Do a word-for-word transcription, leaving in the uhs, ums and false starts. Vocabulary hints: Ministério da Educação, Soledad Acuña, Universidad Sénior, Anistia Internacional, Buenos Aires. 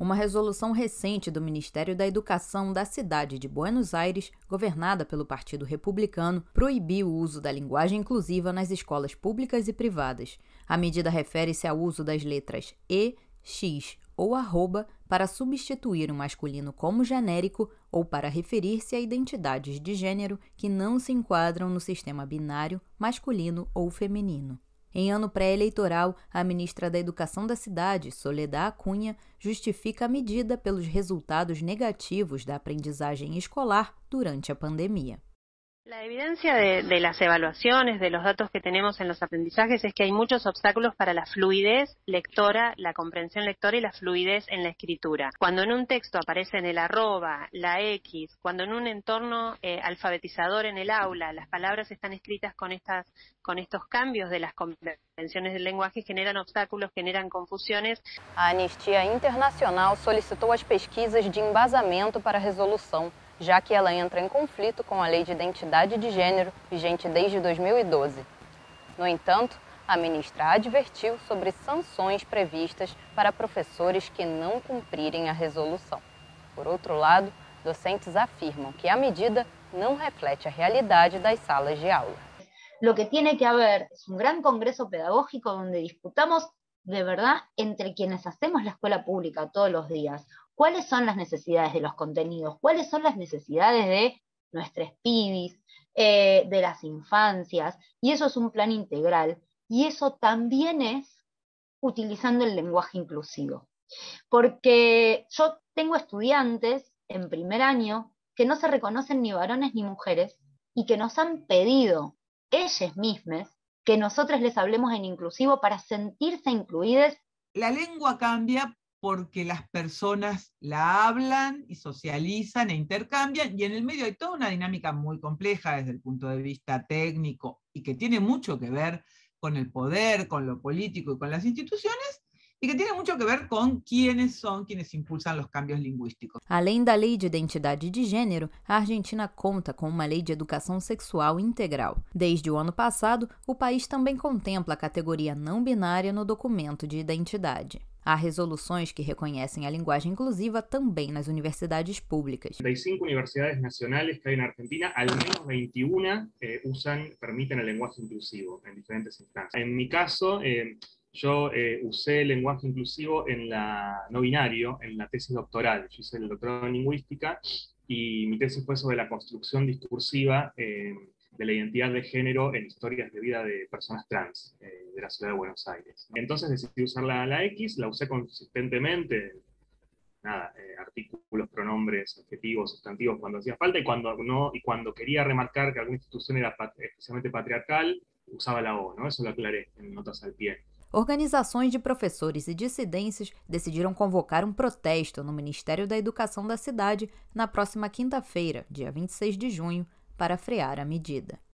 Uma resolução recente do Ministério da Educação da cidade de Buenos Aires, governada pelo Partido Republicano, proibiu o uso da linguagem inclusiva nas escolas públicas e privadas. A medida refere-se ao uso das letras E, X ou arroba para substituir o masculino como genérico ou para referir-se a identidades de gênero que não se enquadram no sistema binário masculino ou feminino. Em ano pré-eleitoral, a ministra da Educação da cidade, Soledad Acuña, justifica a medida pelos resultados negativos da aprendizagem escolar durante a pandemia. La evidencia de, de las evaluaciones, de los datos que tenemos en los aprendizajes es que hay muchos obstáculos para la fluidez lectora, la comprensión lectora y la fluidez en la escritura. Cuando en un texto aparecen el arroba, la X, cuando en un entorno eh, alfabetizador en el aula las palabras están escritas con estas, con estos cambios de las convenciones del lenguaje, generan obstáculos, generan confusiones. A Anistia Internacional solicitou as pesquisas de embasamento para a resolução, já que ela entra em conflito com a Lei de Identidade de Gênero, vigente desde dois mil e doze. No entanto, a ministra advertiu sobre sanções previstas para professores que não cumprirem a resolução. Por outro lado, docentes afirmam que a medida não reflete a realidade das salas de aula. Lo que tiene que haber es un gran congreso pedagógico donde discutamos de verdad entre quienes hacemos la escuela pública todos los días. ¿Cuáles son las necesidades de los contenidos? ¿Cuáles son las necesidades de nuestras pibis, eh, de las infancias? Y eso es un plan integral. Y eso también es utilizando el lenguaje inclusivo. Porque yo tengo estudiantes en primer año que no se reconocen ni varones ni mujeres y que nos han pedido, ellas mismas, que nosotros les hablemos en inclusivo para sentirse incluidas. La lengua cambia porque las personas la hablan y socializan e intercambian, y en el medio hay toda una dinámica muy compleja desde el punto de vista técnico y que tiene mucho que ver con el poder, con lo político y con las instituciones, y que tiene mucho que ver con quiénes son quienes impulsan los cambios lingüísticos. Além da Lei de Identidade de Gênero, a Argentina conta com uma Lei de Educação Sexual Integral. Desde o ano passado, o país também contempla a categoria não binária no documento de identidade. Há resoluções que reconhecem a linguagem inclusiva também nas universidades públicas. treinta e cinco universidades nacionais que há na Argentina, al menos veintiuno eh, usan, permitem o linguagem inclusivo em diferentes instâncias. Em meu caso, eh, Yo eh, usé el lenguaje inclusivo en la no binario, en la tesis doctoral. Yo hice el doctorado en lingüística y mi tesis fue sobre la construcción discursiva eh, de la identidad de género en historias de vida de personas trans eh, de la ciudad de Buenos Aires. Entonces decidí usar la, la X, la usé consistentemente, nada, eh, artículos, pronombres, adjetivos, sustantivos, cuando hacía falta y cuando, no, y cuando quería remarcar que alguna institución era pat- especialmente patriarcal, usaba la O, ¿no? Eso lo aclaré en notas al pie. Organizações de professores e dissidências decidiram convocar um protesto no Ministério da Educação da cidade na próxima quinta-feira, dia vinte e seis de junho, para frear a medida.